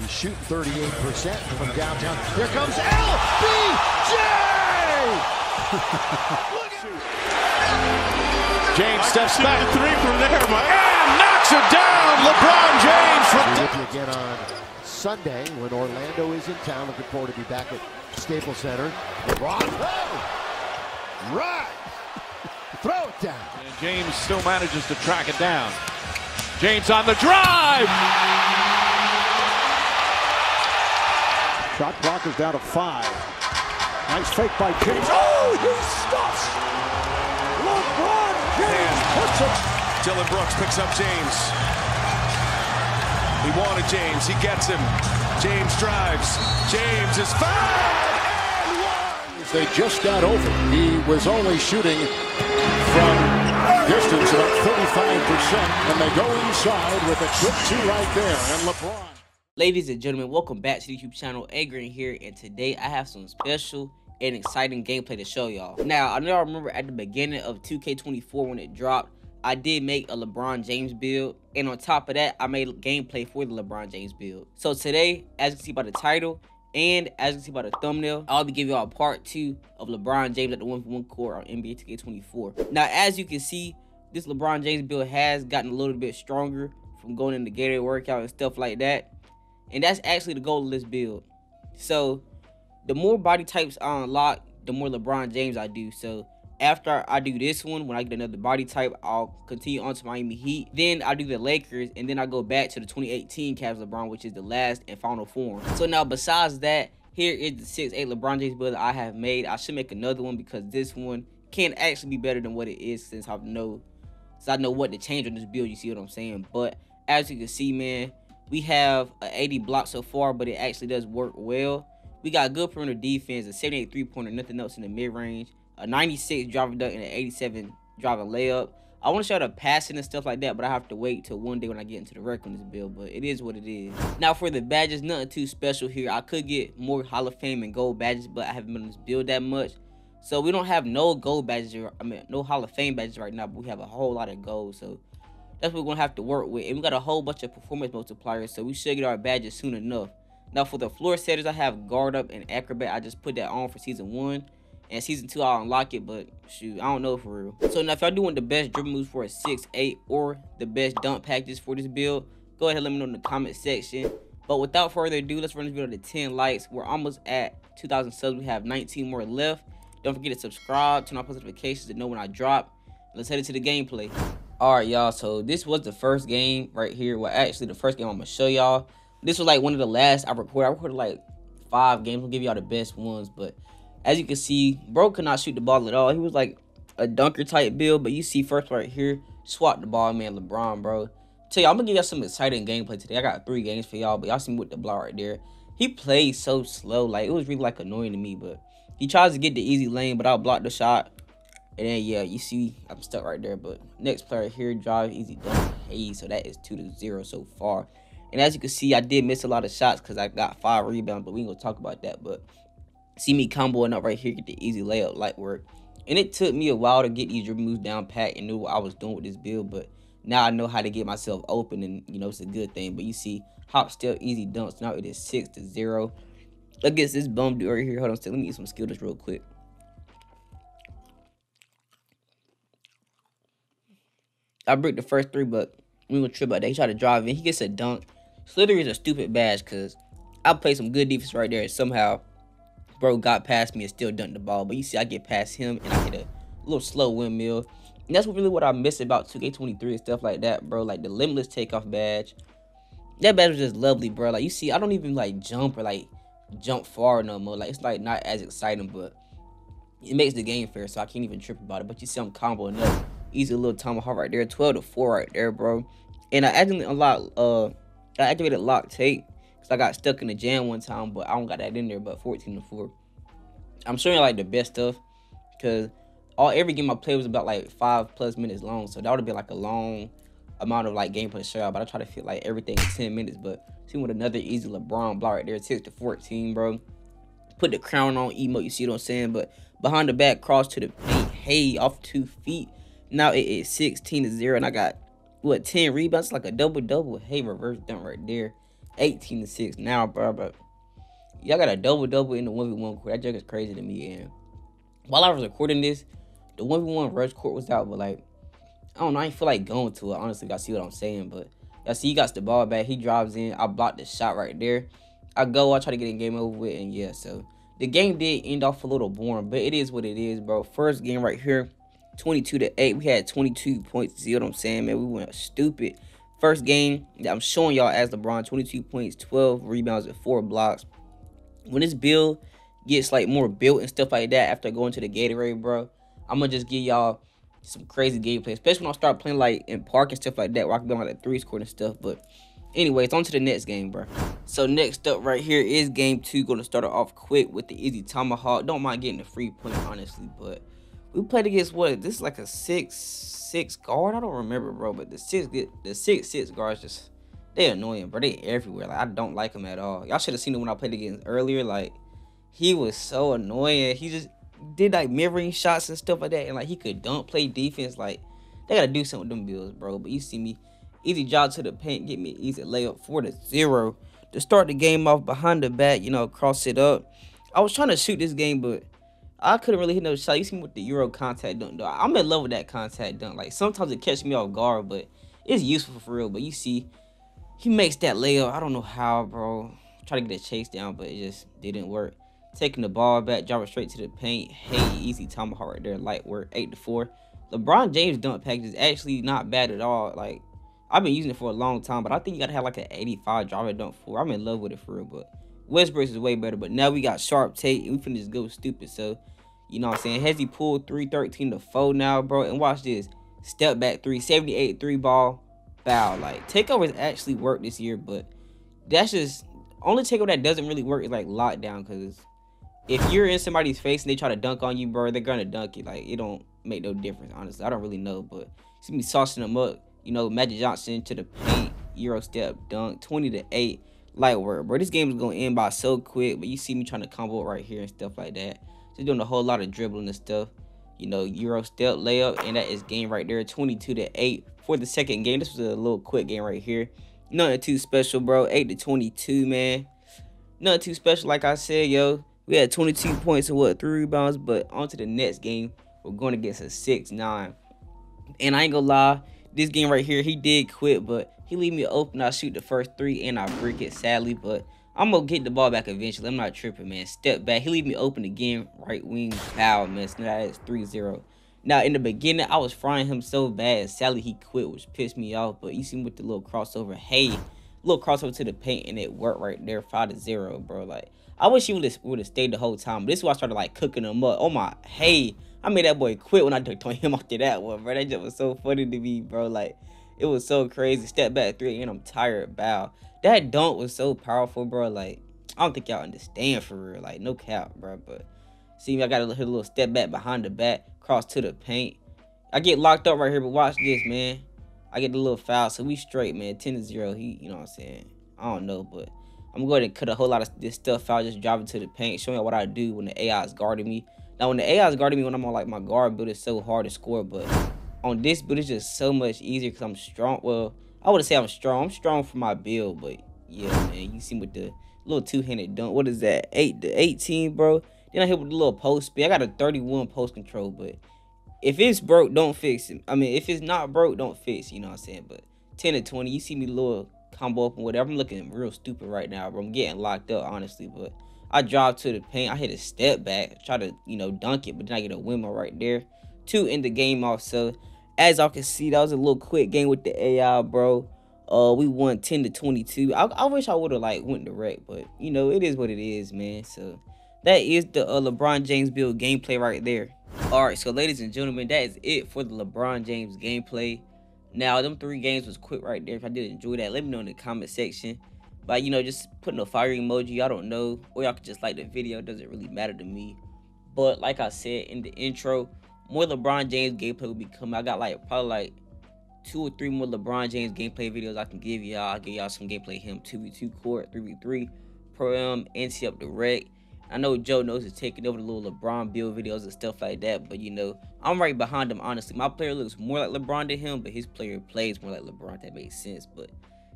He's shooting 38% from downtown. Here comes LBJ! Look at James steps back. Three from there, Mike. And knocks it down. LeBron James. We'll be with you again on Sunday when Orlando is in town. Looking forward to be back at Staples Center. LeBron. Whoa. Right. Throw it down. And James still manages to track it down. James on the drive. Shot clock is down to 5. Nice fake by James. Oh, he stops! LeBron James puts it. Dillon Brooks picks up James. He wanted James. He gets him. James drives. James is 5 and 1. They just got over. He was only shooting from distance about 35%, and they go inside with a clip 2 right there, and LeBron. Ladies and gentlemen, welcome back to the YouTube channel. Agrin here, and today I have some special and exciting gameplay to show y'all. Now, I know I remember at the beginning of 2K24 when it dropped, I did make a LeBron James build, and on top of that, I made gameplay for the LeBron James build. So today, as you can see by the title, and as you can see by the thumbnail, I'll be giving y'all part 2 of LeBron James at the 1v1 court on NBA 2K24. Now, as you can see, this LeBron James build has gotten a little bit stronger from going into Gatorade workout and stuff like that. And that's actually the goal of this build. So the more body types I unlock, the more LeBron James I do. So after I do this one, when I get another body type, I'll continue on to Miami Heat. Then I do the Lakers, and then I go back to the 2018 Cavs LeBron, which is the last and final form. So now besides that, here is the 6'8 LeBron James build that I have made. I should make another one because this one can actually be better than what it is since I know what to change on this build. You see what I'm saying? But as you can see, man, we have an 80 block so far, but it actually does work well. We got good perimeter defense, a 78 three-pointer, nothing else in the mid-range, a 96 driving dunk, and an 87 driving layup. I want to show the passing and stuff like that, but I have to wait till one day when I get into the rec on this build, but it is what it is. Now, for the badges, nothing too special here. I could get more Hall of Fame and gold badges, but I haven't been on this build that much. So we don't have no gold badges, no Hall of Fame badges right now, but we have a whole lot of gold, so that's what we're going to have to work with. And we got a whole bunch of performance multipliers, so we should get our badges soon enough. Now, for the floor setters, I have guard up and acrobat. I just put that on for season 1. And season 2, I'll unlock it, but shoot, I don't know for real. So now, if y'all do want the best dribble moves for a 6'8 or the best dunk packages for this build, go ahead and let me know in the comment section. But without further ado, let's run this video to 10 likes. We're almost at 2,000 subs. We have 19 more left. Don't forget to subscribe, turn on post notifications to know when I drop. Let's head into the gameplay. Alright, y'all, so this was the first game right here. Well, actually, the first game I'm going to show y'all. This was, like, one of the last I recorded. I recorded, like, 5 games. I'll give y'all the best ones. But as you can see, bro could not shoot the ball at all. He was, like, a dunker-type build. But you see first right here, swap the ball, man, LeBron, bro. Tell y'all, I'm going to give y'all some exciting gameplay today. I got 3 games for y'all, but y'all see me with the block right there. He played so slow. Like, it was really, like, annoying to me. But he tries to get the easy lane, but I'll block the shot. And then, yeah, you see, I'm stuck right there. But next player here, drive, easy dunk, hey. So that is 2-0 so far. And as you can see, I did miss a lot of shots because I got 5 rebounds. But we ain't going to talk about that. But see me comboing up right here, get the easy layup, light work. And it took me a while to get these dribble moves down pat and knew what I was doing with this build. But now I know how to get myself open, and, you know, it's a good thing. But you see, hop, still easy dunks. Now it is 6-0. Against this bum dude right here. Hold on, let me get some skillers real quick. I bricked the first 3, but we were tripped out. He tried to drive in. He gets a dunk. Slithery is a stupid badge because I played some good defense right there. And somehow, bro got past me and still dunked the ball. But you see, I get past him and I get a little slow windmill. And that's really what I miss about 2K23 and stuff like that, bro. Like the Limitless Takeoff badge. That badge was just lovely, bro. Like you see, I don't even like jump or like jump far no more. Like it's like not as exciting, but it makes the game fair. So I can't even trip about it. But you see, I'm comboing up. Easy little tomahawk right there, 12-4 right there, bro. And I actually unlocked, I activated lock tape because I got stuck in the jam one time, but I don't got that in there. But 14-4, I'm showing like the best stuff because every game I played was about like 5+ minutes long, so that would have been like a long amount of like gameplay show. But I try to fit like everything in 10 minutes. But see, with another easy LeBron block right there, 6-14, bro. Put the crown on emote, you see what I'm saying? But behind the back cross to the paint, hey, off 2 feet. Now it is 16-0, and I got, what, 10 rebounds? Like a double-double. Hey, reverse dunk right there. 18-6 now, bro. But y'all got a double-double in the 1v1 court. That joke is crazy to me. And while I was recording this, the 1v1 rush court was out. But, like, I don't know. I didn't feel like going to it. Honestly, y'all see what I'm saying. But y'all see he got the ball back. He drives in. I blocked the shot right there. I go. I try to get in game over with. And, yeah, so the game did end off a little boring. But it is what it is, bro. First game right here, 22-8. We had 22 points. See what I'm saying, man? We went stupid. First game that I'm showing y'all as LeBron, 22 points, 12 rebounds, and 4 blocks. When this build gets, like, more built and stuff like that after going to the Gatorade, bro, I'm going to just give y'all some crazy gameplay, especially when I start playing, like, in park and stuff like that where I can be on, like, the threes court and stuff. But anyways, on to the next game, bro. So next up right here is game 2. Going to start it off quick with the easy tomahawk. Don't mind getting a free point, honestly, but we played against what? This is like a 6-6 guard. I don't remember, bro, but the six guards just, they annoying, bro. They everywhere. Like, I don't like him at all. Y'all should have seen him when I played against earlier. Like, he was so annoying. He just did, like, mirroring shots and stuff like that. And, like, he could dunk, play defense. Like, they got to do something with them Bills, bro. But you see me. Easy job to the paint. Get me an easy layup 4-0. To start the game off behind the back, you know, cross it up. I was trying to shoot this game, but I couldn't really hit no shot. You see me with the Euro contact dunk, though. I'm in love with that contact dunk. Like, sometimes it catches me off guard, but it's useful for real. But you see, he makes that layup. I don't know how, bro. Try to get a chase down, but it just didn't work. Taking the ball back, driving straight to the paint. Hey, easy tomahawk right there. Light work, 8-4. LeBron James dunk package is actually not bad at all. Like, I've been using it for a long time, but I think you gotta have like an 85 driver dunk for. I'm in love with it for real, but Westbrook is way better. But now we got Sharp Tate, and we finna just go stupid. So, you know what I'm saying? Hezzy pulled 3-13-4 now, bro. And watch this. Step back 378 3 ball. Foul. Like, takeovers actually work this year, but that's just only takeover that doesn't really work is like lockdown, because if you're in somebody's face and they try to dunk on you, bro, they're gonna dunk it. Like, it don't make no difference, honestly. I don't really know, but see me saucing them up, you know. Magic Johnson to the paint, Euro step dunk, 20-8, light work, bro. This game is gonna end by so quick, but you see me trying to combo right here and stuff like that, just doing a whole lot of dribbling and stuff, you know. Euro step layup, and that is game right there, 22-8. For the second game, this was a little quick game right here. Nothing too special, bro. 8-22, man. Nothing too special, like I said, yo. We had 22 points and what, 3 rebounds. But on to the next game, we're going against a 6-9. And I ain't gonna lie, this game right here, he did quit, but he leave me open. I shoot the first 3 and I brick it, sadly. But I'm gonna get the ball back eventually. I'm not tripping, man. Step back. He leave me open again. Right wing foul, man. So that is 3-0. Now, in the beginning, I was frying him so bad. Sadly, he quit, which pissed me off. But you see him with the little crossover. Hey, little crossover to the paint, and it worked right there. 5-0, bro. Like, I wish he would have stayed the whole time. But this is why I started, like, cooking him up. Oh, my. Hey, I made that boy quit when I dunked on him after that one, bro. That just was so funny to me, bro. Like, it was so crazy. Step back 3, and I'm tired. Bow. That dunk was so powerful, bro. Like, I don't think y'all understand for real. Like, no cap, bro. But see, I got to hit a little step back behind the back. Cross to the paint. I get locked up right here, but watch this, man. I get the little foul, so we straight, man. 10-0. He, you know what I'm saying? I don't know, but I'm going to cut a whole lot of this stuff out, just driving to the paint, showing you what I do when the AI is guarding me. Now, when the AI is guarding me, when I'm on, like, my guard build, it's so hard to score, but on this build, it's just so much easier because I'm strong. Well, I wouldn't say I'm strong. I'm strong for my build, but yeah, man. You see with the little two-handed dunk. What is that? 8-18, bro. Then I hit with a little post speed. I got a 31 post control, but if it's broke, don't fix it. I mean, if it's not broke, don't fix it, you know what I'm saying? But 10-20, you see me little combo up and whatever. I'm looking real stupid right now, bro. I'm getting locked up, honestly. But I drive to the paint. I hit a step back. Try to, you know, dunk it, but then I get a windmill right there to end the game off. So, as y'all can see, that was a little quick game with the AI, bro. We won 10-22. I wish I would have, like, went direct, but, you know, it is what it is, man. So that is the LeBron James build gameplay right there. All right, so ladies and gentlemen, that is it for the LeBron James gameplay. Now, them 3 games was quick right there. If I did enjoy that, let me know in the comment section. By, you know, just putting a fire emoji, I don't know. Or y'all could just like the video. It doesn't really matter to me. But like I said in the intro, more LeBron James gameplay will be coming. I got like probably like 2 or 3 more LeBron James gameplay videos I can give y'all. I'll give y'all some gameplay him 2v2 court, 3v3, Pro-Am, Ante Up direct. I know Joe knows is taking over the little LeBron build videos and stuff like that, but you know, I'm right behind him, honestly. My player looks more like LeBron than him, but his player plays more like LeBron. That makes sense, but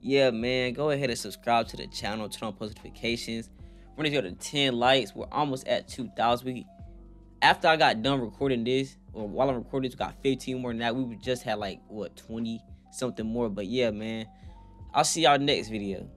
yeah, man, go ahead and subscribe to the channel, turn on post notifications. We're gonna go to 10 likes. We're almost at 2,000. After I got done recording this, or while I'm recording this, we got 15 more than that. We just had like, what, 20 something more. But yeah, man, I'll see y'all next video.